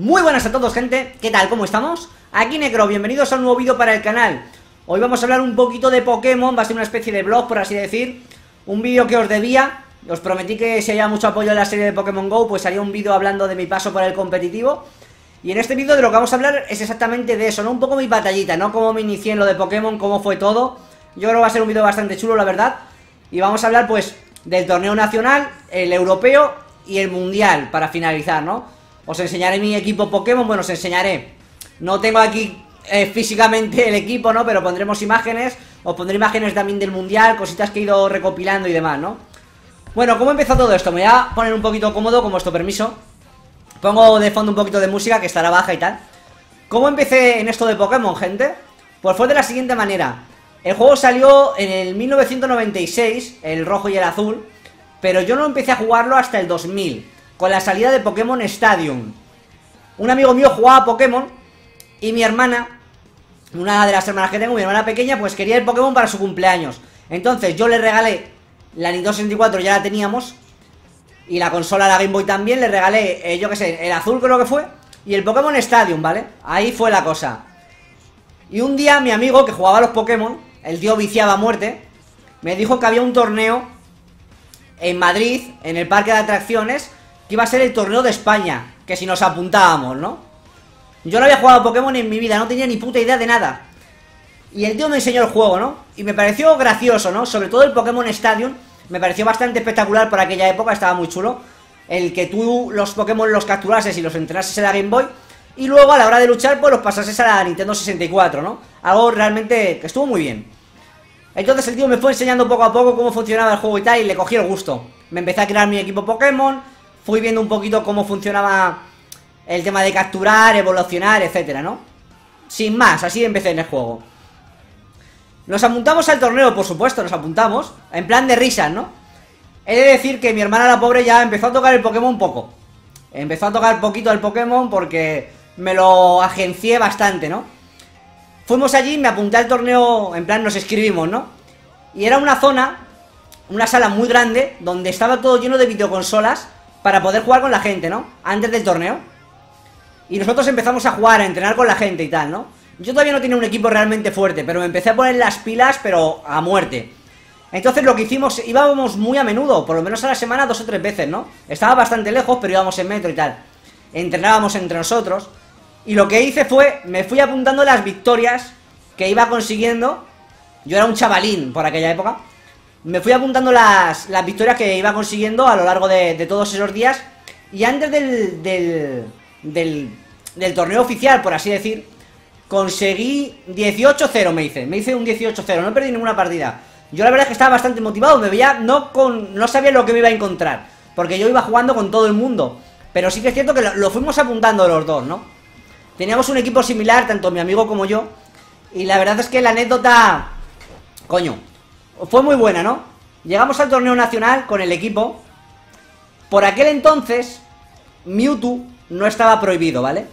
Muy buenas a todos, gente, ¿qué tal? ¿Cómo estamos? Aquí Necro, bienvenidos a un nuevo vídeo para el canal. Hoy vamos a hablar un poquito de Pokémon, va a ser una especie de vlog, por así decir. Un vídeo que os debía, os prometí que si había mucho apoyo en la serie de Pokémon GO, pues haría un vídeo hablando de mi paso por el competitivo. Y en este vídeo de lo que vamos a hablar es exactamente de eso, ¿no? Un poco mi batallita, ¿no? Cómo me inicié en lo de Pokémon, cómo fue todo. Yo creo que va a ser un vídeo bastante chulo, la verdad. Y vamos a hablar, pues, del torneo nacional, el europeo y el mundial, para finalizar, ¿no? Os enseñaré mi equipo Pokémon, bueno, os enseñaré. No tengo aquí físicamente el equipo, ¿no? Pero pondremos imágenes, os pondré imágenes también del mundial, cositas que he ido recopilando y demás, ¿no? Bueno, ¿cómo empezó todo esto? Me voy a poner un poquito cómodo, con vuestro permiso. Pongo de fondo un poquito de música, que estará baja y tal. ¿Cómo empecé en esto de Pokémon, gente? Pues fue de la siguiente manera. El juego salió en el 1996, el rojo y el azul, pero yo no empecé a jugarlo hasta el 2000. Con la salida de Pokémon Stadium. Un amigo mío jugaba a Pokémon y mi hermana, una de las hermanas que tengo, mi hermana pequeña, pues quería el Pokémon para su cumpleaños. Entonces yo le regalé la Nintendo 64, ya la teníamos, y la consola, la Game Boy también, le regalé, yo qué sé, el azul creo que fue, y el Pokémon Stadium, ¿vale? Ahí fue la cosa. Y un día mi amigo que jugaba a los Pokémon, el tío viciaba a muerte, me dijo que había un torneo en Madrid, en el parque de atracciones, que iba a ser el torneo de España, que si nos apuntábamos, ¿no? Yo no había jugado a Pokémon en mi vida, no tenía ni puta idea de nada. Y el tío me enseñó el juego, ¿no? Y me pareció gracioso, ¿no? Sobre todo el Pokémon Stadium, me pareció bastante espectacular por aquella época, estaba muy chulo. El que tú los Pokémon los capturases y los entrenases en la Game Boy, y luego a la hora de luchar, pues los pasases a la Nintendo 64, ¿no? Algo realmente que estuvo muy bien. Entonces el tío me fue enseñando poco a poco cómo funcionaba el juego y tal, y le cogí el gusto. Me empecé a crear mi equipo Pokémon. Fui viendo un poquito cómo funcionaba el tema de capturar, evolucionar, etcétera, ¿no? Sin más, así empecé en el juego. Nos apuntamos al torneo, por supuesto, nos apuntamos. En plan de risas, ¿no? He de decir que mi hermana la pobre ya empezó a tocar el Pokémon poco. Empezó a tocar poquito el Pokémon porque me lo agencié bastante, ¿no? Fuimos allí, me apunté al torneo, en plan nos escribimos, ¿no? Y era una zona, una sala muy grande, donde estaba todo lleno de videoconsolas, para poder jugar con la gente, ¿no? Antes del torneo. Y nosotros empezamos a jugar, a entrenar con la gente y tal, ¿no? Yo todavía no tenía un equipo realmente fuerte, pero me empecé a poner las pilas, pero a muerte. Entonces lo que hicimos, íbamos muy a menudo, por lo menos a la semana 2 o 3 veces, ¿no? Estaba bastante lejos, pero íbamos en metro y tal. Entrenábamos entre nosotros. Y lo que hice fue, me fui apuntando las victorias que iba consiguiendo. Yo era un chavalín por aquella época. Me fui apuntando las victorias que iba consiguiendo a lo largo de todos esos días. Y antes del torneo oficial, por así decir, conseguí 18-0, me hice un 18-0, no perdí ninguna partida. Yo la verdad es que estaba bastante motivado, me veía, no sabía lo que me iba a encontrar, porque yo iba jugando con todo el mundo. Pero sí que es cierto que lo fuimos apuntando los dos, ¿no? Teníamos un equipo similar, tanto mi amigo como yo. Y la verdad es que la anécdota, coño, fue muy buena, ¿no? Llegamos al torneo nacional con el equipo. Por aquel entonces Mewtwo no estaba prohibido, ¿vale?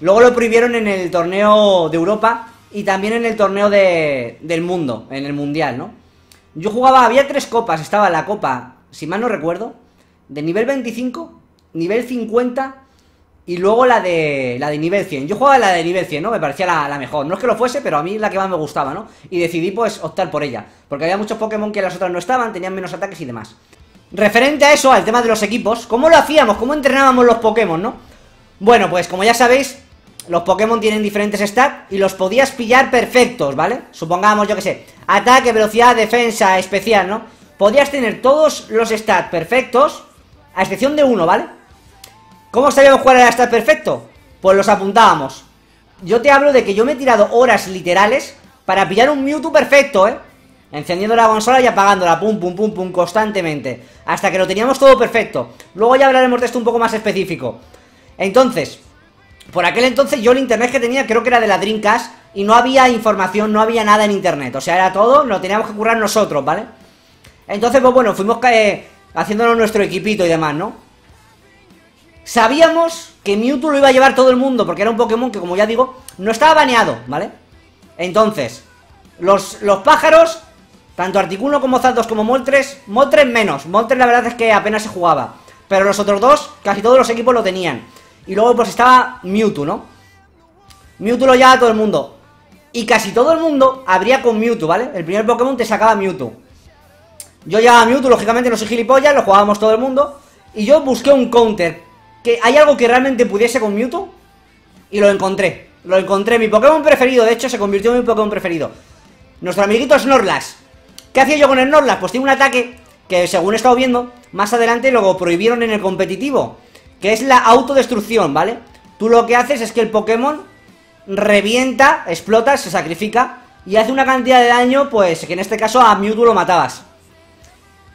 Luego lo prohibieron en el torneo de Europa y también en el torneo del mundo, en el mundial, ¿no? Yo jugaba, había 3 copas. Estaba la copa, si mal no recuerdo, de nivel 25, nivel 50 y luego la de nivel 100. Yo jugaba la de nivel 100, ¿no? Me parecía la mejor. No es que lo fuese, pero a mí la que más me gustaba, ¿no? Y decidí, pues, optar por ella, porque había muchos Pokémon que las otras no estaban, tenían menos ataques y demás. Referente a eso, al tema de los equipos, ¿cómo lo hacíamos? ¿Cómo entrenábamos los Pokémon, no? Bueno, pues, como ya sabéis, los Pokémon tienen diferentes stats y los podías pillar perfectos, ¿vale? Supongamos, yo que sé, ataque, velocidad, defensa, especial, ¿no? Podías tener todos los stats perfectos, a excepción de uno, ¿vale? ¿Cómo sabíamos cuál era el stat perfecto? Pues los apuntábamos. Yo te hablo de que yo me he tirado horas literales para pillar un Mewtwo perfecto, ¿eh? Encendiendo la consola y apagándola, pum, pum, pum, pum, constantemente, hasta que lo teníamos todo perfecto. Luego ya hablaremos de esto un poco más específico. Entonces, por aquel entonces yo el internet que tenía creo que era de la Dreamcast, y no había información, no había nada en internet. O sea, era todo, lo teníamos que currar nosotros, ¿vale? Entonces, pues bueno, fuimos haciéndonos nuestro equipito y demás, ¿no? Sabíamos que Mewtwo lo iba a llevar todo el mundo, porque era un Pokémon que, como ya digo, no estaba baneado, ¿vale? Entonces, los pájaros, tanto Articuno como Zapdos como Moltres, Moltres menos, Moltres la verdad es que apenas se jugaba, pero los otros dos, casi todos los equipos lo tenían. Y luego pues estaba Mewtwo, ¿no? Mewtwo lo llevaba todo el mundo. Y casi todo el mundo abría con Mewtwo, ¿vale? El primer Pokémon te sacaba Mewtwo. Yo llevaba Mewtwo, lógicamente no soy gilipollas, lo jugábamos todo el mundo. Y yo busqué un counter. Que hay algo que realmente pudiese con Mewtwo. Y lo encontré. Lo encontré, mi Pokémon preferido, de hecho se convirtió en mi Pokémon preferido. Nuestro amiguito Snorlax. ¿Qué hacía yo con el Snorlax? Pues tiene un ataque que, según he estado viendo, más adelante lo prohibieron en el competitivo, que es la autodestrucción, ¿vale? Tú lo que haces es que el Pokémon revienta, explota, se sacrifica y hace una cantidad de daño, pues que en este caso a Mewtwo lo matabas.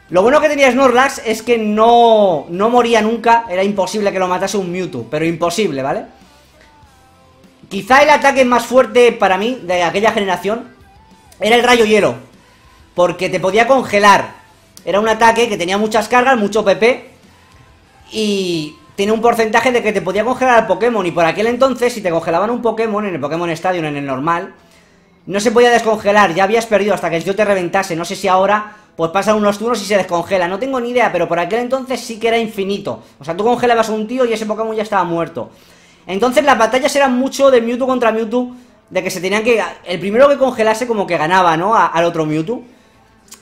Lo bueno que tenía Snorlax es que no moría nunca, era imposible que lo matase un Mewtwo, pero imposible, ¿vale? Quizá el ataque más fuerte para mí de aquella generación era el rayo hielo, porque te podía congelar. Era un ataque que tenía muchas cargas, mucho PP, y tenía un porcentaje de que te podía congelar al Pokémon. Y por aquel entonces, si te congelaban un Pokémon en el Pokémon Stadium, en el normal, no se podía descongelar, ya habías perdido hasta que yo te reventase. No sé si ahora pues pasan unos turnos y se descongela, no tengo ni idea, pero por aquel entonces sí que era infinito. O sea, tú congelabas a un tío y ese Pokémon ya estaba muerto. Entonces las batallas eran mucho de Mewtwo contra Mewtwo, de que se tenían que... el primero que congelase como que ganaba, ¿no? Al otro Mewtwo.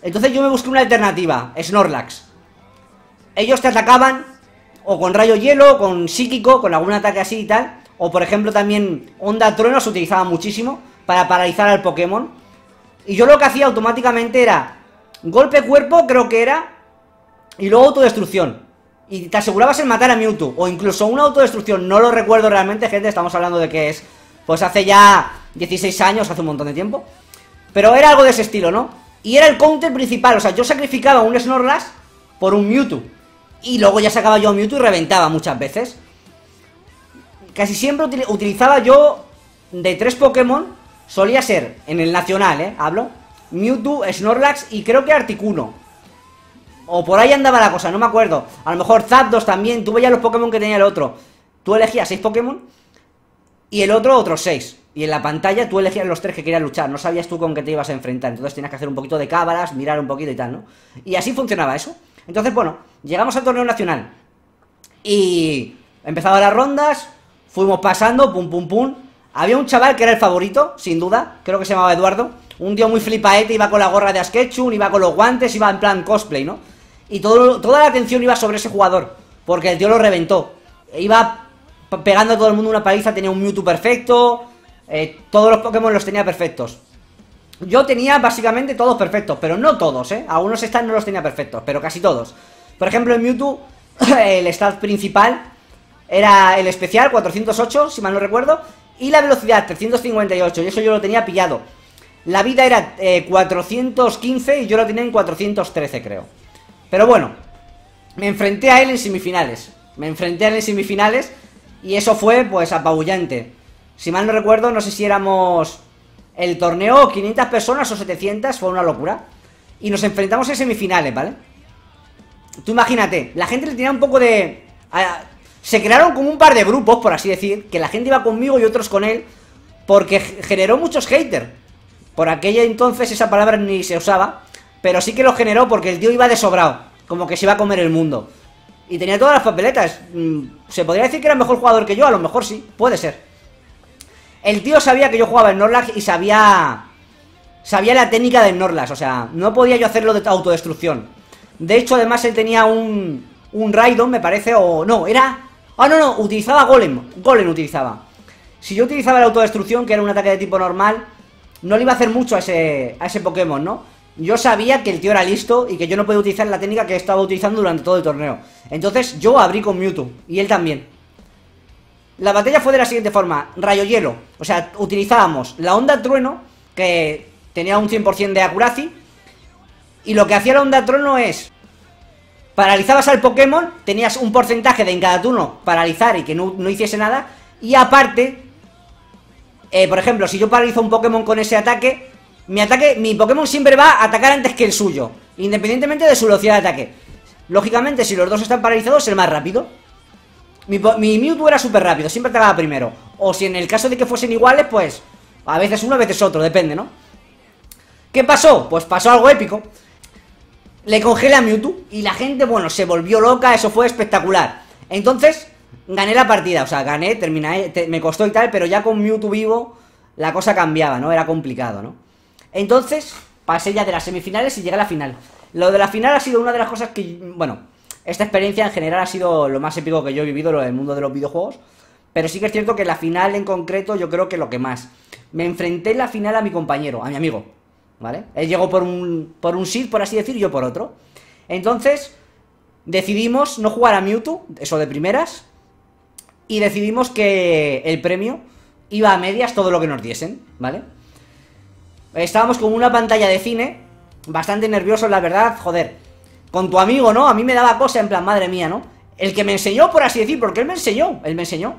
Entonces yo me busqué una alternativa, Snorlax. Ellos te atacaban o con rayo hielo, o con psíquico, con algún ataque así y tal. O por ejemplo también onda trueno se utilizaba muchísimo para paralizar al Pokémon. Y yo lo que hacía automáticamente era golpe cuerpo, creo que era, y luego autodestrucción. Y te asegurabas el matar a Mewtwo, o incluso una autodestrucción, no lo recuerdo realmente, gente, estamos hablando de que es pues hace ya 16 años, hace un montón de tiempo. Pero era algo de ese estilo, ¿no? Y era el counter principal, o sea, yo sacrificaba un Snorlax por un Mewtwo. Y luego ya sacaba yo a Mewtwo y reventaba muchas veces. Casi siempre utilizaba yo, de tres Pokémon, solía ser, en el nacional, hablo, Mewtwo, Snorlax y creo que Articuno. O por ahí andaba la cosa, no me acuerdo. A lo mejor Zapdos también, tú veías los Pokémon que tenía el otro. Tú elegías 6 Pokémon y el otro otros 6. Y en la pantalla tú elegías los 3 que querías luchar. No sabías tú con qué te ibas a enfrentar. Entonces tenías que hacer un poquito de cábalas, mirar un poquito y tal, ¿no? Y así funcionaba eso. Entonces, bueno, llegamos al torneo nacional y empezaban las rondas. Fuimos pasando, pum, pum, pum. Había un chaval que era el favorito, sin duda. Creo que se llamaba Eduardo. Un tío muy flipaete, iba con la gorra de Ash Ketchum, iba con los guantes, iba en plan cosplay, ¿no? Y toda la atención iba sobre ese jugador, porque el tío lo reventó. Iba pegando a todo el mundo una paliza, tenía un Mewtwo perfecto. Todos los Pokémon los tenía perfectos. Yo tenía básicamente todos perfectos, pero no todos, algunos stats no los tenía perfectos, pero casi todos. Por ejemplo, en Mewtwo, el stat principal era el especial, 408, si mal no recuerdo. Y la velocidad, 358, y eso yo lo tenía pillado. La vida era 415 y yo lo tenía en 413, creo. Pero bueno, me enfrenté a él en semifinales. Y eso fue, pues, apabullante. Si mal no recuerdo, no sé si éramos... el torneo, 500 personas o 700, fue una locura. Y nos enfrentamos en semifinales, ¿vale? Tú imagínate, la gente le tenía un poco de... se crearon como un par de grupos, por así decir, que la gente iba conmigo y otros con él, porque generó muchos haters. Por aquella entonces esa palabra ni se usaba, pero sí que lo generó porque el tío iba desobrado, como que se iba a comer el mundo. Y tenía todas las papeletas. ¿Se podría decir que era mejor jugador que yo? A lo mejor sí, puede ser. El tío sabía que yo jugaba en Snorlax y sabía la técnica de Snorlax. O sea, no podía yo hacerlo de autodestrucción. De hecho, además, él tenía un Rhydon, me parece, o... no, era... ah, no, no, utilizaba Golem. Golem utilizaba. Si yo utilizaba la autodestrucción, que era un ataque de tipo normal, no le iba a hacer mucho a ese Pokémon, ¿no? Yo sabía que el tío era listo y que yo no podía utilizar la técnica que estaba utilizando durante todo el torneo. Entonces, yo abrí con Mewtwo. Y él también. La batalla fue de la siguiente forma: rayo hielo, o sea, utilizábamos la onda trueno, que tenía un 100% de accuracy. Y lo que hacía la onda trueno es: paralizabas al Pokémon, tenías un porcentaje de en cada turno paralizar y que no hiciese nada. Y aparte, por ejemplo, si yo paralizo un Pokémon con ese ataque, mi Pokémon siempre va a atacar antes que el suyo, independientemente de su velocidad de ataque. Lógicamente, si los dos están paralizados, el más rápido. Mi Mewtwo era súper rápido, siempre atacaba primero. O si en el caso de que fuesen iguales, pues a veces uno, a veces otro, depende, ¿no? ¿Qué pasó? Pues pasó algo épico. Le congelé a Mewtwo y la gente, bueno, se volvió loca, eso fue espectacular. Entonces, Gané la partida, o sea, gané, terminé, me costó y tal, pero ya con Mewtwo vivo la cosa cambiaba, ¿no? Era complicado, ¿no? Entonces, pasé ya de las semifinales y llegué a la final. Lo de la final ha sido una de las cosas que, bueno, esta experiencia en general ha sido lo más épico que yo he vivido en el mundo de los videojuegos. Pero sí que es cierto que la final en concreto yo creo que lo que más. Me enfrenté en la final a mi compañero, a mi amigo, ¿vale? Él llegó por un seed, por así decir, y yo por otro. Entonces, decidimos no jugar a Mewtwo, eso de primeras, y decidimos que el premio iba a medias todo lo que nos diesen, ¿vale? Estábamos con una pantalla de cine, bastante nerviosos, la verdad, joder. Con tu amigo, ¿no? A mí me daba cosa, en plan, madre mía, ¿no? El que me enseñó, por así decir, porque él me enseñó.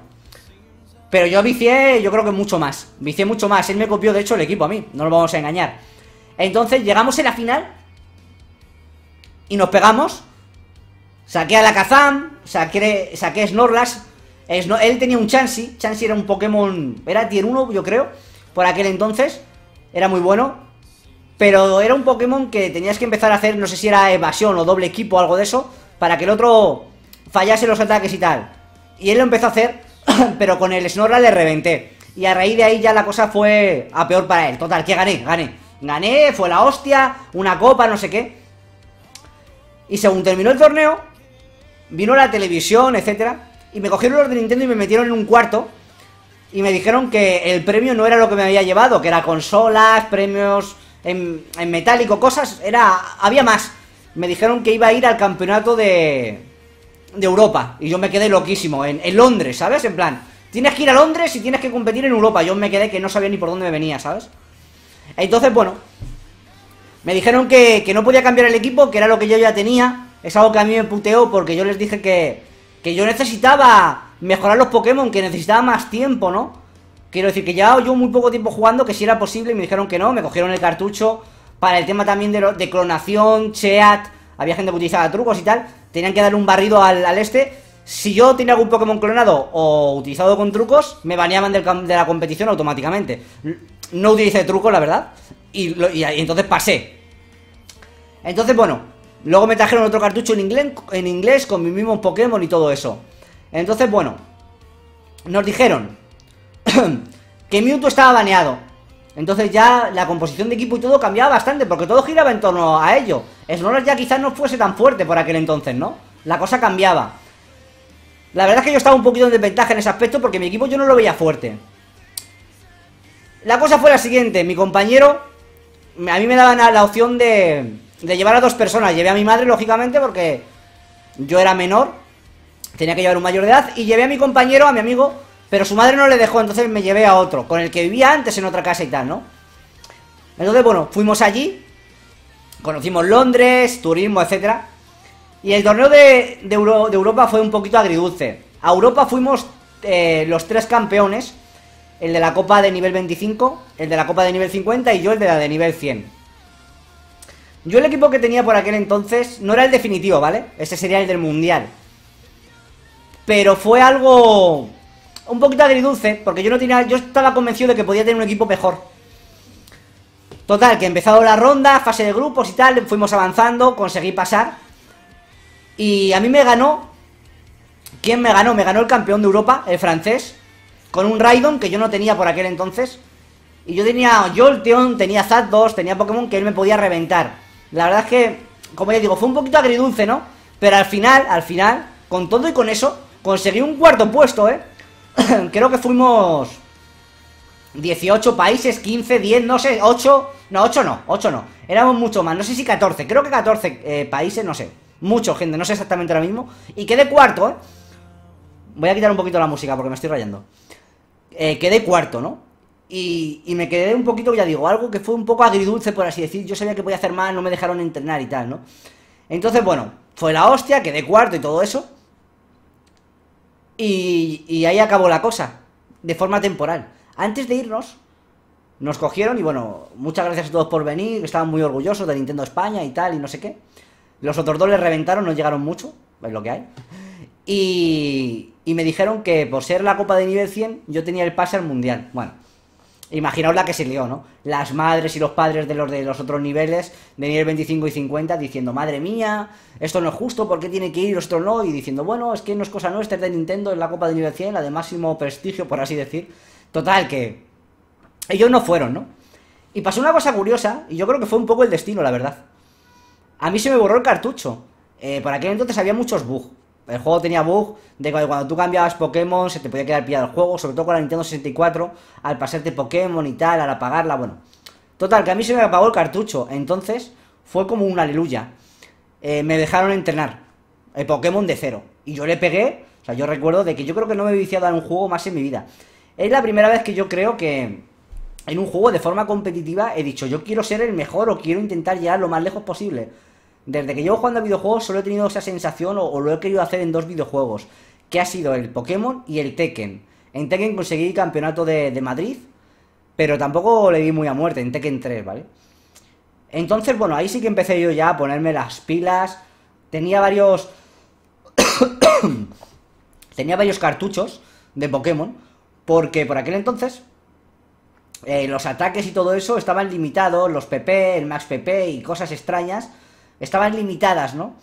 Pero yo vicié, yo creo que mucho más. Vicié mucho más, él me copió de hecho el equipo a mí, no nos vamos a engañar. Entonces llegamos en la final y nos pegamos. Saqué a Alakazam, saqué Snorlax. Él tenía un Chansey. Chansey era un Pokémon, era tier 1 yo creo, por aquel entonces. Era muy bueno, pero era un Pokémon que tenías que empezar a hacer, no sé si era evasión o doble equipo o algo de eso, para que el otro fallase los ataques y tal. Y él lo empezó a hacer, pero con el Snorlax le reventé. Y a raíz de ahí ya la cosa fue a peor para él. Total, que gané, fue la hostia, una copa, no sé qué. Y según terminó el torneo, vino la televisión, etcétera, y me cogieron los de Nintendo y me metieron en un cuarto. Y me dijeron que el premio no era lo que me había llevado, que era consolas, premios en metálico, cosas, había más. Me dijeron que iba a ir al campeonato de Europa, y yo me quedé loquísimo, en Londres, ¿sabes? En plan, tienes que ir a Londres y tienes que competir en Europa. Yo me quedé que no sabía ni por dónde me venía, ¿sabes? Entonces, bueno, me dijeron que no podía cambiar el equipo, que era lo que yo ya tenía. Es algo que a mí me puteó porque yo les dije que yo necesitaba mejorar los Pokémon, que necesitaba más tiempo, ¿no? Quiero decir que llevaba yo muy poco tiempo jugando, que si era posible, y me dijeron que no. Me cogieron el cartucho para el tema también de clonación, cheat. Había gente que utilizaba trucos y tal. Tenían que darle un barrido al este. Si yo tenía algún Pokémon clonado o utilizado con trucos, me baneaban de la competición automáticamente. No utilicé trucos, la verdad, y entonces pasé. Entonces, bueno, luego me trajeron otro cartucho en inglés con mis mismos Pokémon y todo eso. Entonces, bueno, nos dijeron que Mewtwo estaba baneado. Entonces ya la composición de equipo y todo cambiaba bastante, porque todo giraba en torno a ello. Snorlax ya quizás no fuese tan fuerte por aquel entonces, ¿no? La cosa cambiaba. La verdad es que yo estaba un poquito en desventaja en ese aspecto, porque mi equipo yo no lo veía fuerte. La cosa fue la siguiente: mi compañero, a mí me daban la opción de llevar a dos personas. Llevé a mi madre, lógicamente, porque yo era menor, tenía que llevar un mayor de edad, y llevé a mi compañero, a mi amigo, pero su madre no le dejó. Entonces me llevé a otro, con el que vivía antes en otra casa y tal, ¿no? Entonces, bueno, fuimos allí, conocimos Londres, turismo, etcétera. Y el torneo de Europa fue un poquito agridulce. A Europa fuimos los tres campeones: el de la copa de nivel 25, el de la copa de nivel 50 y yo el de la de nivel 100. Yo el equipo que tenía por aquel entonces no era el definitivo, ¿vale? Ese sería el del mundial. Pero fue algo un poquito agridulce, porque yo estaba convencido de que podía tener un equipo mejor. Total, que empezado la ronda, fase de grupos y tal, fuimos avanzando, conseguí pasar. Y a mí me ganó. ¿Quién me ganó? Me ganó el campeón de Europa, el francés, con un Rhydon que yo no tenía por aquel entonces. Y yo tenía Jolteon, tenía Zapdos, tenía Pokémon que él me podía reventar. La verdad es que, como ya digo, fue un poquito agridulce, ¿no? Pero al final, con todo y con eso, conseguí un cuarto puesto, ¿eh? Creo que fuimos 18 países, 15, 10, no sé, 8. No, 8 no, éramos mucho más, no sé si 14, creo que 14 países, no sé. Mucho, gente, no sé exactamente ahora mismo. Y quedé cuarto, ¿eh? Voy a quitar un poquito la música porque me estoy rayando. Quedé cuarto, ¿no? Y me quedé un poquito, ya digo, algo que fue un poco agridulce, por así decir. Yo sabía que podía hacer más, no me dejaron entrenar y tal, ¿no? Entonces, bueno, fue la hostia, quedé cuarto y todo eso. Y ahí acabó la cosa, de forma temporal. Antes de irnos, nos cogieron y bueno, muchas gracias a todos por venir, estaban muy orgullosos de Nintendo España y tal, y no sé qué. Los otros dos les reventaron, no llegaron mucho, es lo que hay. Y me dijeron que por ser la copa de nivel 100, yo tenía el pase al mundial. Bueno, Imaginaos la que se lió, ¿no? Las madres y los padres de los otros niveles de nivel 25 y 50 diciendo, madre mía, esto no es justo, ¿por qué tiene que ir, esto no? Y diciendo, bueno, es que no es cosa nuestra, es de Nintendo, es la copa de nivel 100, la de máximo prestigio, por así decir. Total, que ellos no fueron, ¿no? Y pasó una cosa curiosa, y yo creo que fue un poco el destino, la verdad. A mí se me borró el cartucho. Por aquel entonces había muchos bugs. El juego tenía bug de que cuando tú cambiabas Pokémon se te podía quedar pillado el juego, sobre todo con la Nintendo 64, al pasarte Pokémon y tal, al apagarla, bueno. Total, que a mí se me apagó el cartucho, entonces fue como un aleluya. Me dejaron entrenar el Pokémon de cero, y yo le pegué, o sea, yo recuerdo de que yo creo que no me he viciado en un juego más en mi vida. Es la primera vez que yo creo que en un juego de forma competitiva he dicho, yo quiero ser el mejor o quiero intentar llegar lo más lejos posible. Desde que llevo jugando a videojuegos solo he tenido esa sensación o lo he querido hacer en dos videojuegos, que ha sido el Pokémon y el Tekken. En Tekken conseguí campeonato de Madrid, pero tampoco le di muy a muerte en Tekken 3, ¿vale? Entonces, bueno, ahí sí que empecé yo ya a ponerme las pilas. Tenía varios... Tenía varios cartuchos de Pokémon, porque por aquel entonces... los ataques y todo eso estaban limitados, los PP, el Max PP y cosas extrañas... Estaban limitadas, ¿no?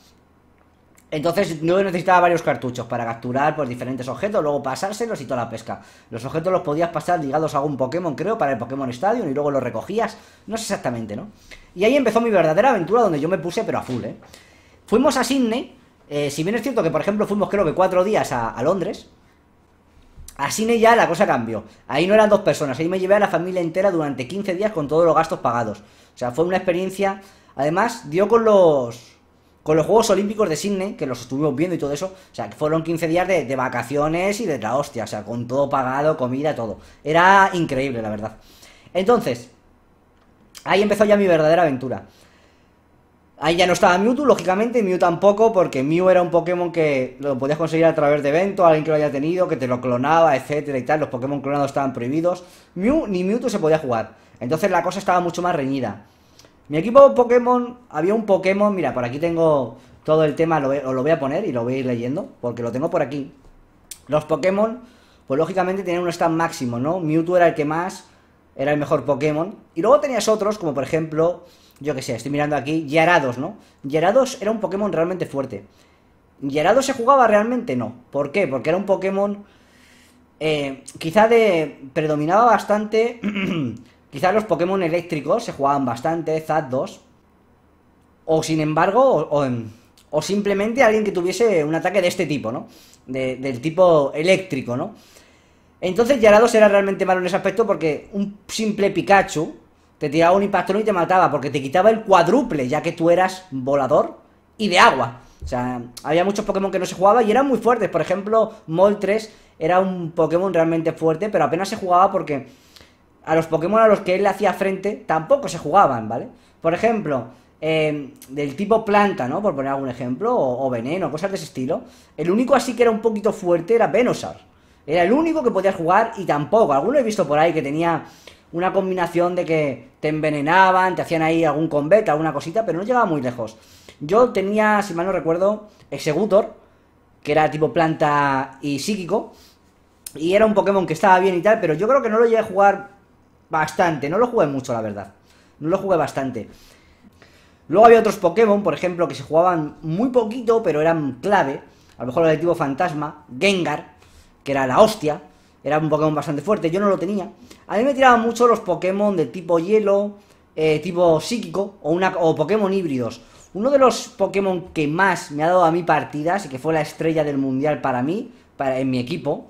Entonces yo necesitaba varios cartuchos para capturar pues diferentes objetos, luego pasárselos y toda la pesca. Los objetos los podías pasar ligados a algún Pokémon, creo, para el Pokémon Stadium y luego los recogías. No sé exactamente, ¿no? Y ahí empezó mi verdadera aventura donde yo me puse, pero a full, ¿eh? Fuimos a Sydney. Si bien es cierto que, por ejemplo, fuimos creo que 4 días a Londres, a Sydney ya la cosa cambió. Ahí no eran 2 personas, ahí me llevé a la familia entera durante 15 días con todos los gastos pagados. O sea, fue una experiencia... Además, dio con los Juegos Olímpicos de Sydney, que los estuvimos viendo y todo eso. O sea, que fueron 15 días de vacaciones y de la hostia. O sea, con todo pagado, comida, todo. Era increíble, la verdad. Entonces, ahí empezó ya mi verdadera aventura. Ahí ya no estaba Mewtwo, lógicamente. Mew tampoco, porque Mew era un Pokémon que lo podías conseguir a través de eventos, alguien que lo haya tenido, que te lo clonaba, etcétera y tal. Los Pokémon clonados estaban prohibidos. Mew ni Mewtwo se podía jugar. Entonces la cosa estaba mucho más reñida. Mi equipo Pokémon, había un Pokémon, mira, por aquí tengo todo el tema, lo voy a poner y lo voy a ir leyendo, porque lo tengo por aquí. Los Pokémon, pues lógicamente tenían un stand máximo, ¿no? Mewtwo era el que más, era el mejor Pokémon. Y luego tenías otros, como por ejemplo, yo que sé, estoy mirando aquí, Gyarados, ¿no? Gyarados era un Pokémon realmente fuerte. ¿Gyarados se jugaba realmente? No. ¿Por qué? Porque era un Pokémon, quizá predominaba bastante... Quizás los Pokémon eléctricos se jugaban bastante, Zapdos. O sin embargo, o simplemente alguien que tuviese un ataque de este tipo, ¿no? Del tipo eléctrico, ¿no? Entonces Gyarados era realmente malo en ese aspecto porque un simple Pikachu te tiraba un impactón y te mataba porque te quitaba el cuádruple, ya que tú eras volador y de agua. O sea, había muchos Pokémon que no se jugaba y eran muy fuertes. Por ejemplo, Moltres era un Pokémon realmente fuerte, pero apenas se jugaba porque... A los Pokémon a los que él le hacía frente tampoco se jugaban, ¿vale? Por ejemplo, del tipo planta, ¿no? Por poner algún ejemplo, o veneno, cosas de ese estilo. El único así que era un poquito fuerte era Venusaur. Era el único que podías jugar y tampoco. Alguno he visto por ahí que tenía una combinación de que te envenenaban, te hacían ahí algún combat, alguna cosita, pero no llegaba muy lejos. Yo tenía, si mal no recuerdo, Exeggutor, que era tipo planta y psíquico. Y era un Pokémon que estaba bien y tal, pero yo creo que no lo llegué a jugar... Bastante, no lo jugué mucho, la verdad. No lo jugué bastante. Luego había otros Pokémon, por ejemplo, que se jugaban muy poquito, pero eran clave. A lo mejor el tipo fantasma, Gengar, que era la hostia. Era un Pokémon bastante fuerte, yo no lo tenía. A mí me tiraban mucho los Pokémon de tipo hielo, tipo psíquico, o Pokémon híbridos. Uno de los Pokémon que más me ha dado a mí partidas y que fue la estrella del mundial para mí, en mi equipo...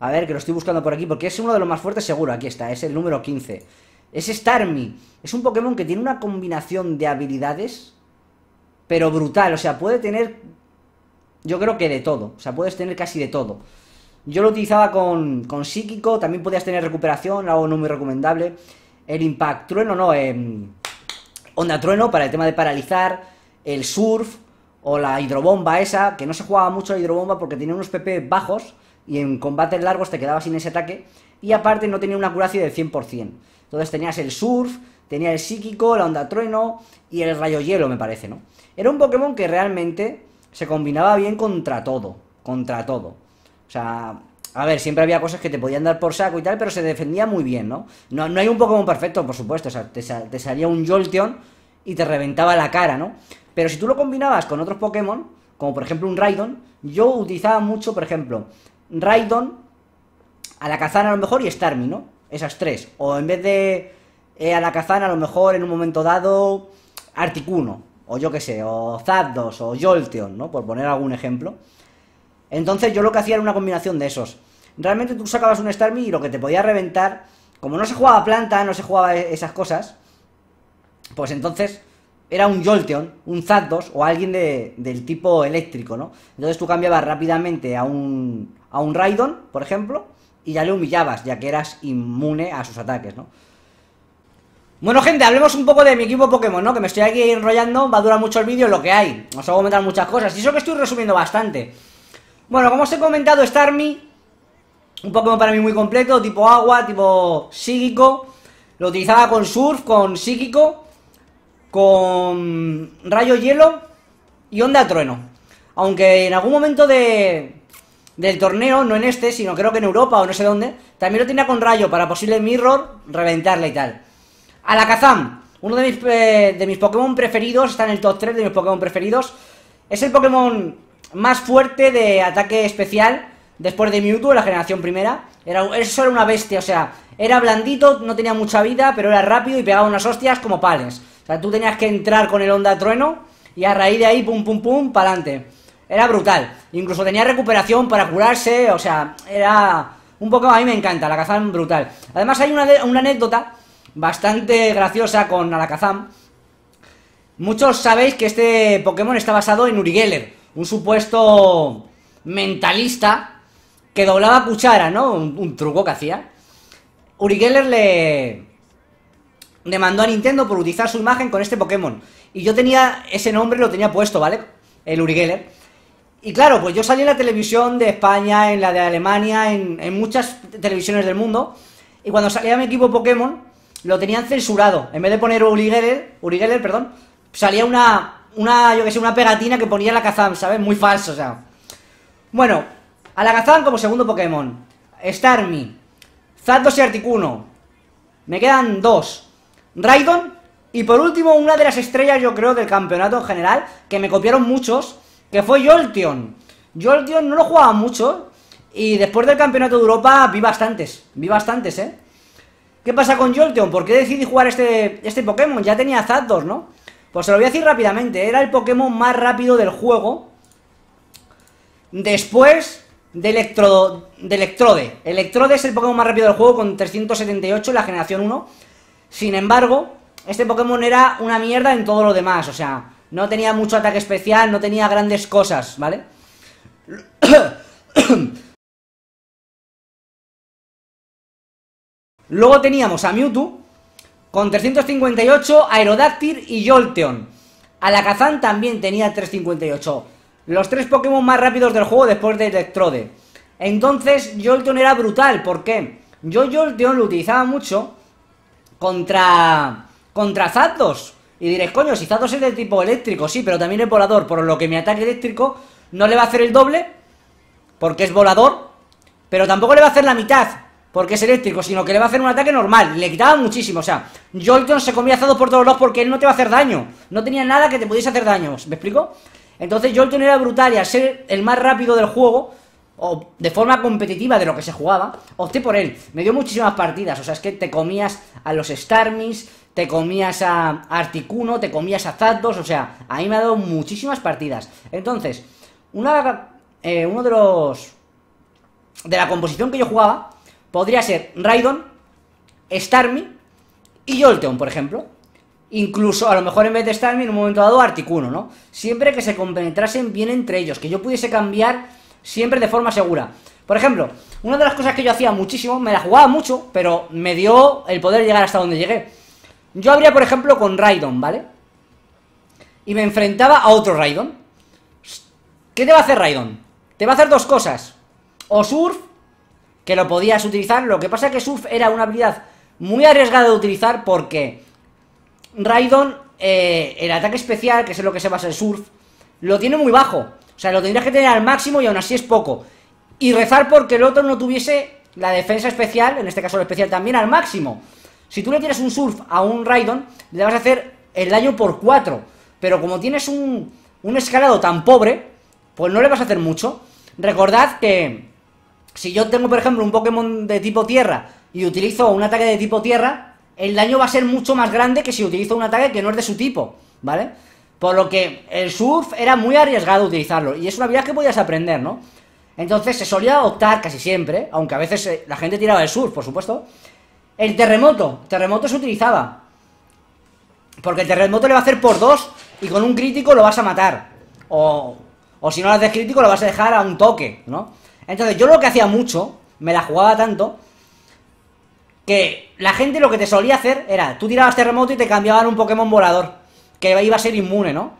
A ver, que lo estoy buscando por aquí, porque es uno de los más fuertes seguro. Aquí está, es el número 15. Es Starmie. Es un Pokémon que tiene una combinación de habilidades, pero brutal. O sea, puede tener, yo creo que de todo. O sea, puedes tener casi de todo. Yo lo utilizaba con psíquico. También podías tener recuperación, algo no muy recomendable. El impact trueno, no, onda trueno para el tema de paralizar. El surf o la hidrobomba esa, que no se jugaba mucho la hidrobomba porque tenía unos PP bajos. Y en combates largos te quedabas sin ese ataque. Y aparte no tenía una accuracy del 100%. Entonces tenías el surf, tenía el psíquico, la onda trueno y el rayo hielo, me parece, ¿no? Era un Pokémon que realmente se combinaba bien contra todo. Contra todo. O sea, A ver, siempre había cosas que te podían dar por saco y tal, pero se defendía muy bien, ¿no? No hay un Pokémon perfecto, por supuesto. O sea, te salía un Jolteon y te reventaba la cara, ¿no? Pero si tú lo combinabas con otros Pokémon, como por ejemplo un Rhydon, yo utilizaba mucho, por ejemplo, Rhydon, Alakazam a lo mejor y Starmie, ¿no? Esas tres. O en vez de Alakazam, a lo mejor en un momento dado, Articuno, o yo qué sé, o Zapdos, o Jolteon, ¿no? Por poner algún ejemplo. Entonces yo lo que hacía era una combinación de esos. Realmente tú sacabas un Starmie y lo que te podía reventar, como no se jugaba planta, no se jugaba esas cosas, pues entonces era un Jolteon, un Zapdos o alguien del tipo eléctrico, ¿no? Entonces tú cambiabas rápidamente a un Rhydon, por ejemplo, y ya le humillabas, ya que eras inmune a sus ataques, ¿no? Bueno, gente, hablemos un poco de mi equipo Pokémon, ¿no? Que me estoy aquí enrollando, va a durar mucho el vídeo, lo que hay. Os voy a comentar muchas cosas, y eso que estoy resumiendo bastante. Bueno, como os he comentado, Starmie, un Pokémon para mí muy completo, tipo agua, tipo psíquico. Lo utilizaba con surf, con psíquico, con rayo hielo y onda trueno. Aunque en algún momento del torneo, no en este, sino creo que en Europa o no sé dónde, también lo tenía con rayo para posible mirror, reventarle y tal. Alakazam, uno de mis Pokémon preferidos, está en el top 3 de mis Pokémon preferidos. Es el Pokémon más fuerte de ataque especial después de Mewtwo, la generación primera. Eso era una bestia, o sea, era blandito, no tenía mucha vida, pero era rápido y pegaba unas hostias como pales. O sea, tú tenías que entrar con el onda trueno y a raíz de ahí, pum, pum, pum, para adelante. Era brutal. Incluso tenía recuperación para curarse, o sea, era un Pokémon, a mí me encanta, Alakazam brutal. Además hay una anécdota bastante graciosa con Alakazam. Muchos sabéis que este Pokémon está basado en Uri Geller, un supuesto mentalista que doblaba cuchara, ¿no? Un truco que hacía. Uri Geller le mandó a Nintendo por utilizar su imagen con este Pokémon. Y yo tenía ese nombre, lo tenía puesto, ¿vale? El Uri Geller. Y claro, pues yo salí en la televisión de España, en la de Alemania, en muchas televisiones del mundo. Y cuando salía mi equipo Pokémon, lo tenían censurado. En vez de poner Uri Geller, salía una, yo que sé, una pegatina que ponía Alakazam, ¿sabes? Muy falso, o sea. Bueno, Alakazam como segundo Pokémon, Starmie, Zapdos y Articuno. Me quedan dos, Rhydon. Y por último, una de las estrellas, yo creo, del campeonato en general, que me copiaron muchos, que fue Jolteon. Jolteon no lo jugaba mucho, y después del campeonato de Europa vi bastantes, ¿eh? ¿Qué pasa con Jolteon? ¿Por qué decidí jugar este Pokémon? Ya tenía Zapdos, ¿no? Pues se lo voy a decir rápidamente. Era el Pokémon más rápido del juego, después de Electrode. Electrode es el Pokémon más rápido del juego, con 378 en la generación 1. Sin embargo, este Pokémon era una mierda en todo lo demás. O sea, no tenía mucho ataque especial, no tenía grandes cosas, ¿vale? Luego teníamos a Mewtwo con 358, Aerodactyl y Jolteon. Alakazam también tenía 358. Los tres Pokémon más rápidos del juego después de Electrode. Entonces Jolteon era brutal. ¿Por qué? Yo Jolteon lo utilizaba mucho contra Zapdos. Y diréis, coño, si Zapdos es de tipo eléctrico, sí, pero también es volador, por lo que mi ataque eléctrico no le va a hacer el doble, porque es volador, pero tampoco le va a hacer la mitad, porque es eléctrico, sino que le va a hacer un ataque normal. Le quitaba muchísimo, o sea, Jolteon se comía Zapdos por todos lados porque él no te va a hacer daño. No tenía nada que te pudiese hacer daño, ¿me explico? Entonces Jolteon era brutal, y al ser el más rápido del juego, o de forma competitiva de lo que se jugaba, opté por él. Me dio muchísimas partidas, o sea, es que te comías a los Starmies, te comías a Articuno, te comías a Zapdos, o sea, a mí me ha dado muchísimas partidas. Entonces, uno de los... de la composición que yo jugaba podría ser Rhydon, Starmie y Jolteon, por ejemplo. Incluso, a lo mejor en vez de Starmie, en un momento dado, Articuno, ¿no? Siempre que se compenetrasen bien entre ellos, que yo pudiese cambiar siempre de forma segura. Por ejemplo, una de las cosas que yo hacía muchísimo, me la jugaba mucho, pero me dio el poder llegar hasta donde llegué. Yo abría, por ejemplo, con Rhydon, ¿vale? Y me enfrentaba a otro Rhydon. ¿Qué te va a hacer Rhydon? Te va a hacer dos cosas. O Surf, que lo podías utilizar. Lo que pasa es que Surf era una habilidad muy arriesgada de utilizar, porque Rhydon, el ataque especial, que es en lo que se basa el Surf, lo tiene muy bajo. O sea, lo tendrías que tener al máximo y aún así es poco. y rezar porque el otro no tuviese la defensa especial, en este caso el especial también, al máximo. Si tú le tienes un Surf a un Rhydon, le vas a hacer el daño por 4, pero como tienes un escalado tan pobre, pues no le vas a hacer mucho. Recordad que si yo tengo, por ejemplo, un Pokémon de tipo tierra y utilizo un ataque de tipo tierra, el daño va a ser mucho más grande que si utilizo un ataque que no es de su tipo, ¿vale? Por lo que el Surf era muy arriesgado utilizarlo, y es una habilidad que podías aprender, ¿no? Entonces se solía optar casi siempre, aunque a veces la gente tiraba el Surf, por supuesto. El Terremoto, se utilizaba, porque el Terremoto le va a hacer por 2 y con un crítico lo vas a matar. O si no lo haces crítico lo vas a dejar a un toque, ¿no? Entonces yo lo que hacía mucho, me la jugaba tanto, que la gente lo que te solía hacer era, tú tirabas Terremoto y te cambiaban un Pokémon volador, que iba a ser inmune, ¿no?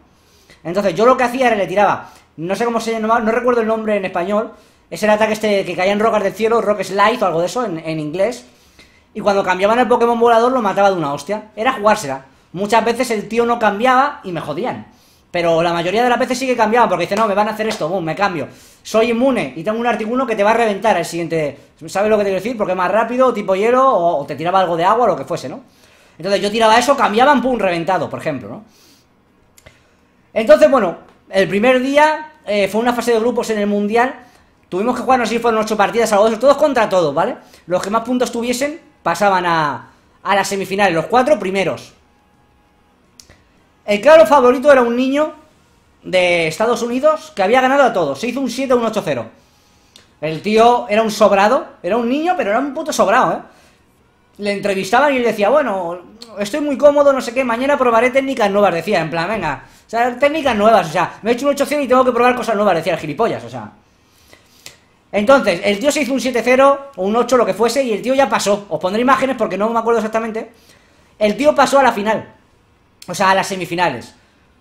Entonces yo lo que hacía era le tiraba, no sé cómo se llamaba, no recuerdo el nombre en español, es el ataque este que caía en rocas del cielo, Rock Slide o algo de eso en inglés. Y cuando cambiaban el Pokémon volador lo mataba de una hostia. Era jugársela. Muchas veces el tío no cambiaba y me jodían, pero la mayoría de las veces sí que cambiaban, porque dice, no, me van a hacer esto, boom, me cambio, soy inmune y tengo un Articuno que te va a reventar el siguiente. ¿Sabes lo que te quiero decir? Porque es más rápido, tipo hielo, o te tiraba algo de agua, o lo que fuese, ¿no? Entonces yo tiraba eso, cambiaban, pum, reventado, por ejemplo, ¿no? Entonces, bueno, el primer día fue una fase de grupos en el mundial. Tuvimos que jugar, no sé si fueron 8 partidas, algo de eso, todos contra todos, ¿vale? Los que más puntos tuviesen pasaban a las semifinales, los 4 primeros. El claro favorito era un niño de Estados Unidos que había ganado a todos. Se hizo un 7-1-8-0. El tío era un sobrado, era un niño, pero era un puto sobrado, ¿eh? Le entrevistaban y le decía, bueno, estoy muy cómodo, no sé qué, mañana probaré técnicas nuevas, decía, en plan, venga, o sea, técnicas nuevas, o sea, me he hecho un 8-0 y tengo que probar cosas nuevas, decía el gilipollas, o sea. Entonces, el tío se hizo un 7-0 o un 8, lo que fuese, y el tío ya pasó. Os pondré imágenes porque no me acuerdo exactamente. El tío pasó a la final, o sea, a las semifinales.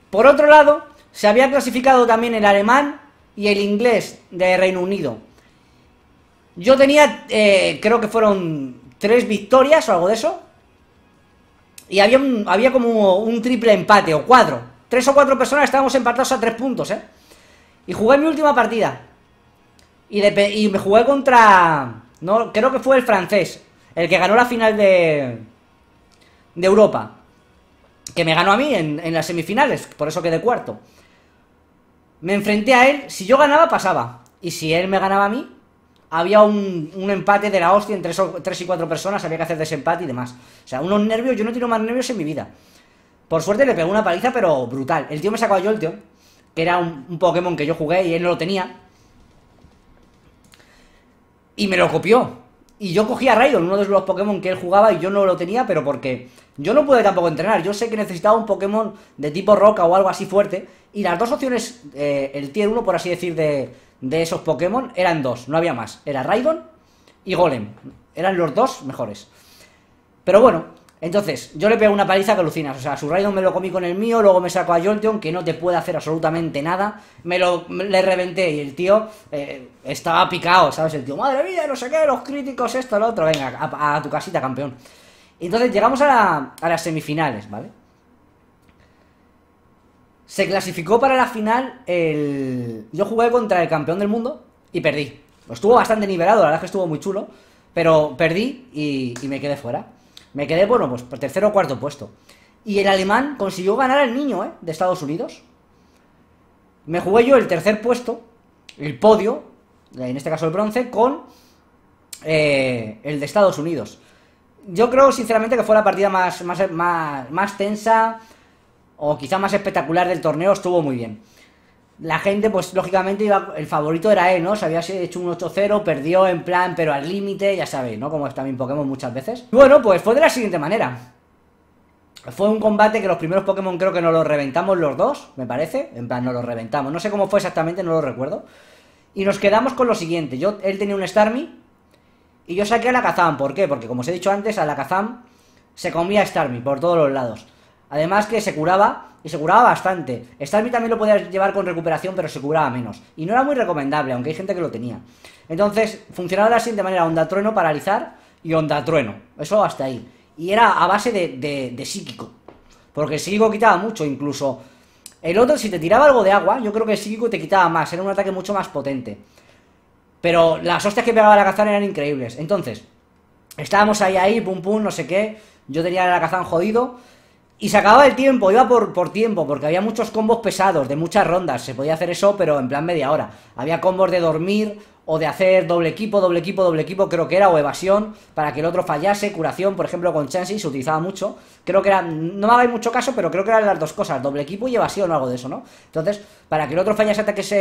Por otro lado, se había clasificado también el alemán y el inglés de Reino Unido. Yo tenía, creo que fueron 3 victorias o algo de eso, y había como un triple empate, o 4. 3 o 4 personas estábamos empatados a 3 puntos, ¿eh? Y jugué mi última partida y me jugué contra, no, creo que fue el francés, el que ganó la final de Europa, que me ganó a mí en las semifinales, por eso quedé cuarto. Me enfrenté a él, si yo ganaba pasaba, y si él me ganaba a mí, había un empate de la hostia entre 3 y 4 personas, había que hacer desempate y demás. O sea, unos nervios, yo no tiro más nervios en mi vida. Por suerte le pegó una paliza, pero brutal. El tío me sacó a Jolteon, que era un Pokémon que yo jugué y él no lo tenía, y me lo copió. Y yo cogí a Rhydon, uno de los Pokémon que él jugaba y yo no lo tenía, pero porque yo no pude tampoco entrenar. Yo sé que necesitaba un Pokémon de tipo roca o algo así fuerte, y las dos opciones, el tier 1, por así decir, de esos Pokémon, eran 2, no había más. Era Rhydon y Golem, eran los 2 mejores. Pero bueno, entonces, yo le pego una paliza que alucinas. O sea, su Rhydon me lo comí con el mío, luego me saco a Jolteon, que no te puede hacer absolutamente nada. Le reventé y el tío estaba picado, ¿sabes? El tío, madre mía, no sé qué, los críticos, esto, lo otro. Venga, a tu casita, campeón. Entonces llegamos a las semifinales, ¿vale? Se clasificó para la final Yo jugué contra el campeón del mundo y perdí. Estuvo bastante nivelado, la verdad es que estuvo muy chulo, pero perdí y me quedé fuera. Me quedé, bueno, pues tercero o cuarto puesto. Y el alemán consiguió ganar al niño, ¿eh? De Estados Unidos. Me jugué yo el tercer puesto, el podio, en este caso el bronce, con el de Estados Unidos. Yo creo, sinceramente, que fue la partida más tensa, o quizá más espectacular del torneo. Estuvo muy bien. La gente, pues, lógicamente, el favorito era él, ¿no? Se había hecho un 8-0, perdió en plan, pero al límite, ya sabéis, ¿no? Como es también Pokémon muchas veces. Bueno, pues fue de la siguiente manera. Fue un combate que los primeros Pokémon creo que nos los reventamos los 2, me parece. En plan, nos los reventamos. No sé cómo fue exactamente, no lo recuerdo. Y nos quedamos con lo siguiente. Él tenía un Starmie y yo saqué a Alakazam. ¿Por qué? Porque, como os he dicho antes, Alakazam se comía a Starmie por todos los lados. Además que se curaba, y se curaba bastante. Starmie también lo podía llevar con recuperación, pero se curaba menos, y no era muy recomendable, aunque hay gente que lo tenía. Entonces funcionaba de la siguiente manera: onda trueno, paralizar y onda trueno. Eso hasta ahí. Y era a base de psíquico, porque el psíquico quitaba mucho. Incluso el otro, si te tiraba algo de agua, yo creo que el psíquico te quitaba más. Era un ataque mucho más potente. Pero las hostias que pegaba Alakazam eran increíbles. Entonces, estábamos ahí, pum pum, no sé qué. Yo tenía el Alakazam jodido. Y se acababa el tiempo, iba por tiempo, porque había muchos combos pesados, de muchas rondas. Se podía hacer eso, pero en plan media hora. Había combos de dormir, o de hacer doble equipo, creo que era, o evasión, para que el otro fallase, curación, por ejemplo, con Chansey se utilizaba mucho. Creo que era, no me hagáis mucho caso, pero creo que eran las dos cosas, doble equipo y evasión o algo de eso, ¿no? Entonces, para que el otro fallase ataques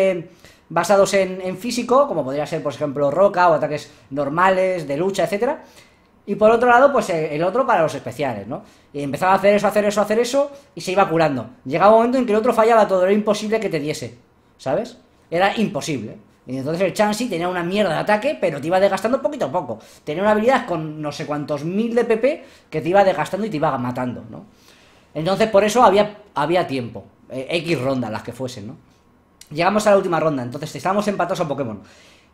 basados en físico, como podría ser, por ejemplo, roca, o ataques normales, de lucha, etcétera. Y por otro lado, pues el otro para los especiales, ¿no? Y empezaba a hacer eso, y se iba curando. Llegaba un momento en que el otro fallaba todo, era imposible que te diese, ¿sabes? Era imposible. Y entonces el Chansey tenía una mierda de ataque, pero te iba desgastando poquito a poco. Tenía una habilidad con no sé cuántos mil de PP que te iba desgastando y te iba matando, ¿no? Entonces por eso había tiempo. X rondas, las que fuesen, ¿no? Llegamos a la última ronda, entonces estábamos empatados a Pokémon.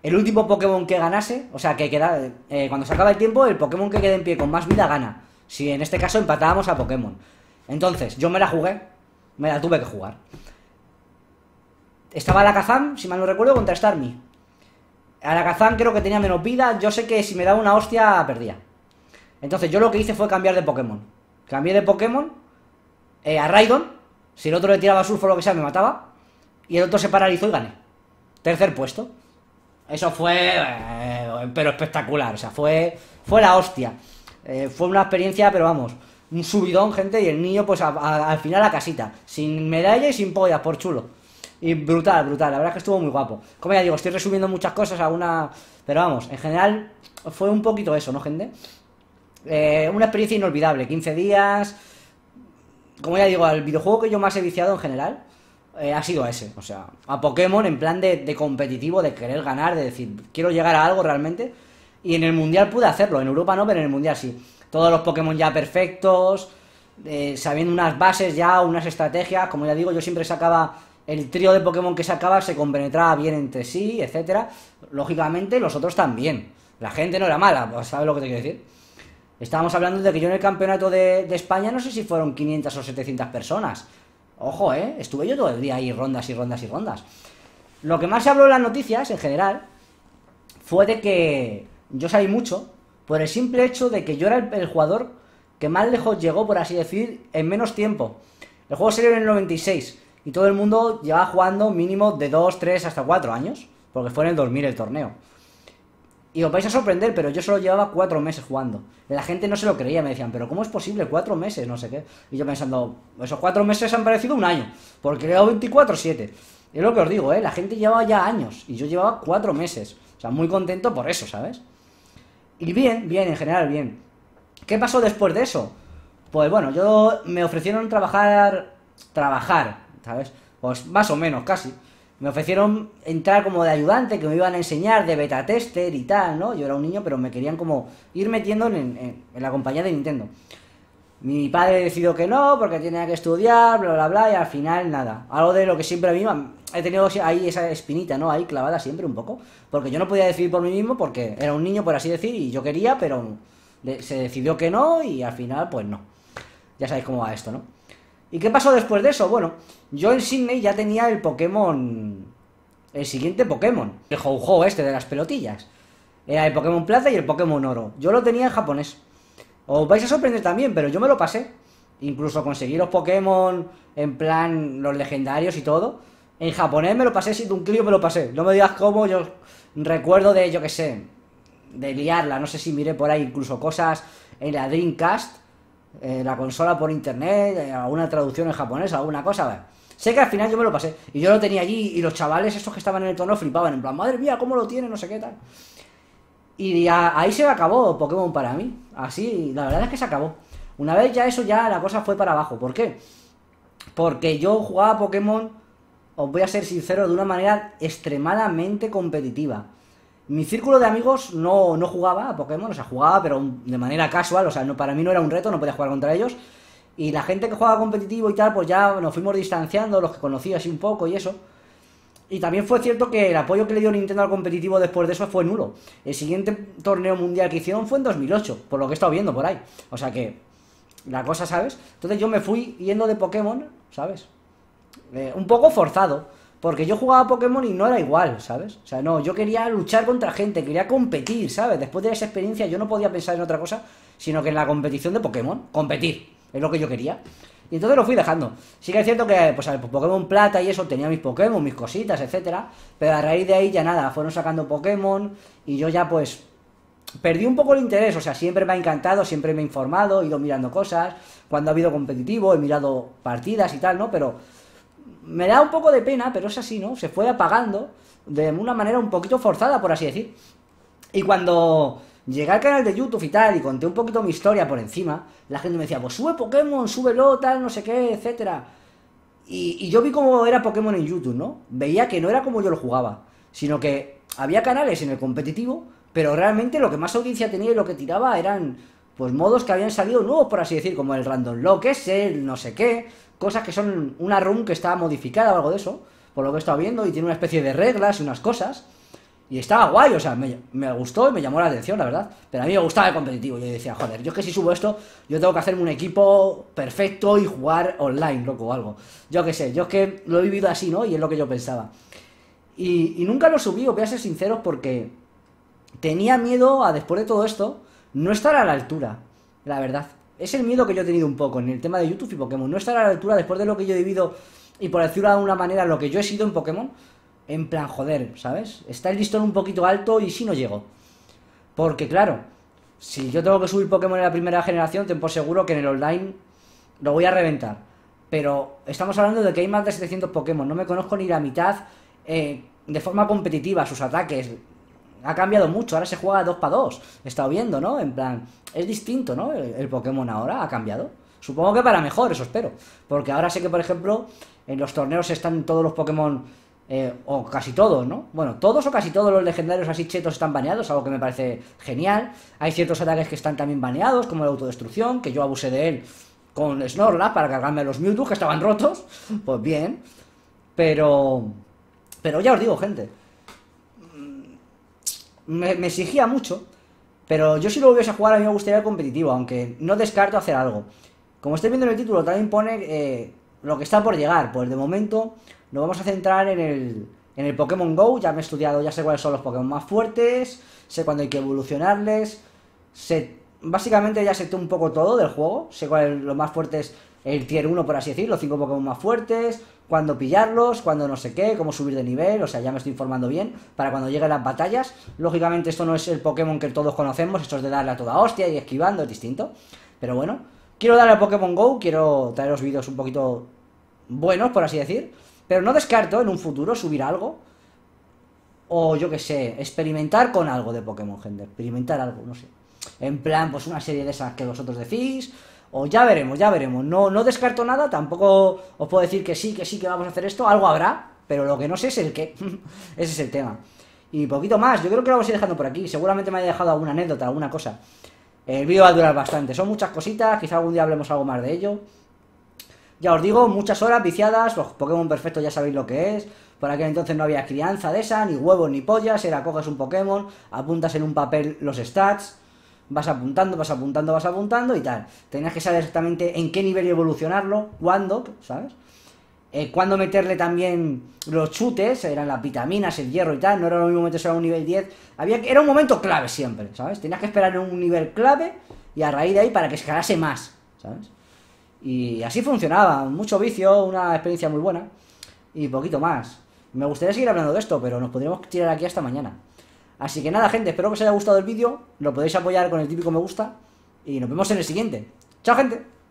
El último Pokémon que ganase, o sea, que queda, cuando se acaba el tiempo, el Pokémon que quede en pie con más vida gana. Si en este caso empatábamos a Pokémon. Entonces, yo me la jugué, me la tuve que jugar. Estaba Alakazam, si mal no recuerdo, contra Starmie. Alakazam creo que tenía menos vida, yo sé que si me daba una hostia, perdía. Entonces, yo lo que hice fue cambiar de Pokémon. Cambié de Pokémon a Rhydon, si el otro le tiraba sulfo o lo que sea, me mataba. Y el otro se paralizó y gané. Tercer puesto. Eso fue, pero espectacular, o sea, fue la hostia. Fue una experiencia, pero vamos, un subidón, gente, y el niño, pues al final a casita, sin medalla y sin pollas, por chulo. Y brutal, brutal, la verdad es que estuvo muy guapo. Como ya digo, estoy resumiendo muchas cosas, pero vamos, en general fue un poquito eso, ¿no, gente? Una experiencia inolvidable, 15 días, como ya digo, el videojuego que yo más he viciado en general. Ha sido ese, o sea, a Pokémon en plan de competitivo, de querer ganar, de decir, quiero llegar a algo realmente. Y en el mundial pude hacerlo, en Europa no, pero en el mundial sí. Todos los Pokémon ya perfectos, sabiendo unas bases ya, unas estrategias. Como ya digo, yo siempre sacaba el trío de Pokémon que sacaba, se compenetraba bien entre sí, etcétera. Lógicamente los otros también. La gente no era mala, pues, ¿sabes lo que te quiero decir? Estábamos hablando de que yo en el campeonato de España no sé si fueron 500 o 700 personas. Ojo, estuve yo todo el día ahí, rondas y rondas y rondas. Lo que más se habló en las noticias, en general, fue de que yo salí mucho por el simple hecho de que yo era el jugador que más lejos llegó, por así decir, en menos tiempo. El juego salió en el 96 y todo el mundo llevaba jugando mínimo de 2, 3, hasta 4 años, porque fue en el 2000 el torneo. Y os vais a sorprender, pero yo solo llevaba 4 meses jugando. La gente no se lo creía, me decían, pero ¿cómo es posible? 4 meses, no sé qué. Y yo pensando, esos 4 meses han parecido un año, porque he llevado 24-7. Es lo que os digo, la gente llevaba ya años, y yo llevaba 4 meses. O sea, muy contento por eso, ¿sabes? Y bien, bien, en general, bien. ¿Qué pasó después de eso? Pues bueno, yo me ofrecieron trabajar, ¿sabes? Pues más o menos, casi. Me ofrecieron entrar como de ayudante, que me iban a enseñar de beta tester y tal, ¿no? Yo era un niño, pero me querían como ir metiendo en la compañía de Nintendo. Mi padre decidió que no, porque tenía que estudiar, bla, bla, bla, y al final nada. Algo de lo que siempre a mí he tenido ahí esa espinita, ¿no? Ahí clavada siempre un poco. Porque yo no podía decidir por mí mismo, porque era un niño, por así decir, y yo quería, pero se decidió que no, y al final, pues no. Ya sabéis cómo va esto, ¿no? ¿Y qué pasó después de eso? Bueno, yo en Sydney ya tenía el Pokémon, el siguiente Pokémon, el Ho-Ho este de las pelotillas. Era el Pokémon Plata y el Pokémon Oro. Yo lo tenía en japonés. Os vais a sorprender también, pero yo me lo pasé. Incluso conseguí los Pokémon, en plan, los legendarios y todo. En japonés me lo pasé, si de un crío me lo pasé. No me digas cómo, yo recuerdo de, yo qué sé, de liarla. No sé si miré por ahí incluso cosas en la Dreamcast. La consola por internet, alguna traducción en japonés, alguna cosa, ¿vale? Sé que al final yo me lo pasé, y yo lo tenía allí, y los chavales esos que estaban en el torneo flipaban, en plan, madre mía, ¿cómo lo tiene? No sé qué tal. Y ahí se acabó Pokémon para mí, así, la verdad es que se acabó. Una vez ya eso, ya la cosa fue para abajo, ¿por qué? Porque yo jugaba Pokémon, os voy a ser sincero, de una manera extremadamente competitiva. Mi círculo de amigos no jugaba a Pokémon, o sea, jugaba, pero de manera casual, o sea, no, para mí no era un reto, no podía jugar contra ellos. Y la gente que jugaba competitivo y tal, pues ya nos fuimos distanciando, los que conocí así un poco y eso. Y también fue cierto que el apoyo que le dio Nintendo al competitivo después de eso fue nulo. El siguiente torneo mundial que hicieron fue en 2008, por lo que he estado viendo por ahí. O sea que, la cosa, ¿sabes? Entonces yo me fui yendo de Pokémon, ¿sabes? Un poco forzado. Porque yo jugaba Pokémon y no era igual, ¿sabes? O sea, no, yo quería luchar contra gente, quería competir, ¿sabes? Después de esa experiencia yo no podía pensar en otra cosa, sino que en la competición de Pokémon, competir, es lo que yo quería. Y entonces lo fui dejando. Sí que es cierto que, pues, al Pokémon Plata y eso tenía mis Pokémon, mis cositas, etcétera. Pero a raíz de ahí ya nada, fueron sacando Pokémon y yo ya, pues, perdí un poco el interés. O sea, siempre me ha encantado, siempre me he informado, he ido mirando cosas. Cuando ha habido competitivo, he mirado partidas y tal, ¿no? Pero me da un poco de pena, pero es así, ¿no? Se fue apagando de una manera un poquito forzada, por así decir. Y cuando llegué al canal de YouTube y tal, y conté un poquito mi historia por encima, la gente me decía, pues sube Pokémon, súbelo, tal, no sé qué, etcétera. Y yo vi cómo era Pokémon en YouTube, ¿no? Veía que no era como yo lo jugaba, sino que había canales en el competitivo, pero realmente lo que más audiencia tenía y lo que tiraba eran, pues, modos que habían salido nuevos, por así decir, como el Random Lock, el no sé qué, cosas que son una room que está modificada o algo de eso, por lo que he estado viendo, y tiene una especie de reglas y unas cosas, y estaba guay. O sea, me gustó y me llamó la atención, la verdad, pero a mí me gustaba el competitivo. Yo decía, joder, yo es que si subo esto, yo tengo que hacerme un equipo perfecto y jugar online, loco, o algo, yo qué sé, yo es que lo he vivido así, ¿no? Y es lo que yo pensaba, y nunca lo subí, os voy a ser sinceros, porque tenía miedo a, después de todo esto, no estar a la altura, la verdad. Es el miedo que yo he tenido un poco en el tema de YouTube y Pokémon. No estar a la altura después de lo que yo he vivido y, por decirlo de alguna manera, lo que yo he sido en Pokémon. En plan, joder, ¿sabes? Está el listón un poquito alto y si no llego. Porque, claro, si yo tengo que subir Pokémon en la primera generación, ten por seguro que en el online lo voy a reventar. Pero estamos hablando de que hay más de 700 Pokémon. No me conozco ni la mitad de forma competitiva, sus ataques. Ha cambiado mucho, ahora se juega 2x2. He estado viendo, ¿no? En plan, es distinto, ¿no? El Pokémon ahora ha cambiado. Supongo que para mejor, eso espero. Porque ahora sé que, por ejemplo, en los torneos están todos los Pokémon, o casi todos, ¿no? Bueno, todos o casi todos los legendarios así chetos están baneados, algo que me parece genial. Hay ciertos ataques que están también baneados, como la autodestrucción, que yo abusé de él con Snorlax para cargarme a los Mewtwo, que estaban rotos. Pues bien. Pero ya os digo, gente, me exigía mucho, pero yo si lo hubiese jugado a mí me gustaría el competitivo, aunque no descarto hacer algo. Como estáis viendo en el título, también pone lo que está por llegar. Pues de momento nos vamos a centrar en el Pokémon GO. Ya me he estudiado, ya sé cuáles son los Pokémon más fuertes, sé cuándo hay que evolucionarles, básicamente ya sé un poco todo del juego, sé cuáles son los más fuertes, el tier 1, por así decir, los 5 Pokémon más fuertes, cuándo pillarlos, cuándo no sé qué, cómo subir de nivel. O sea, ya me estoy informando bien para cuando lleguen las batallas. Lógicamente esto no es el Pokémon que todos conocemos, esto es de darle a toda hostia y esquivando, es distinto. Pero bueno, quiero darle a Pokémon GO, quiero traeros vídeos un poquito buenos, por así decir, pero no descarto en un futuro subir algo, o yo que sé, experimentar con algo de Pokémon, gente, experimentar algo, no sé, en plan, pues una serie de esas que vosotros decís. O ya veremos, ya veremos. No descarto nada, tampoco os puedo decir que sí, que vamos a hacer esto. Algo habrá, pero lo que no sé es el qué. Ese es el tema. Y poquito más, yo creo que lo vamos a ir dejando por aquí. Seguramente me haya dejado alguna anécdota, alguna cosa. El vídeo va a durar bastante, son muchas cositas, quizá algún día hablemos algo más de ello. Ya os digo, muchas horas viciadas, los Pokémon perfectos ya sabéis lo que es. Por aquel entonces no había crianza de esa, ni huevos ni pollas, era coges un Pokémon, apuntas en un papel los stats, vas apuntando y tal. Tenías que saber exactamente en qué nivel evolucionarlo, cuándo, ¿sabes? Cuándo meterle también los chutes, eran las vitaminas, el hierro y tal. No era lo mismo meterse a un nivel 10. Era un momento clave siempre, ¿sabes? Tenías que esperar en un nivel clave y a raíz de ahí para que escalase más, ¿sabes? Y así funcionaba. Mucho vicio, una experiencia muy buena. Y poquito más. Me gustaría seguir hablando de esto, pero nos podríamos tirar aquí hasta mañana. Así que nada, gente, espero que os haya gustado el vídeo, lo podéis apoyar con el típico me gusta y nos vemos en el siguiente. ¡Chao, gente!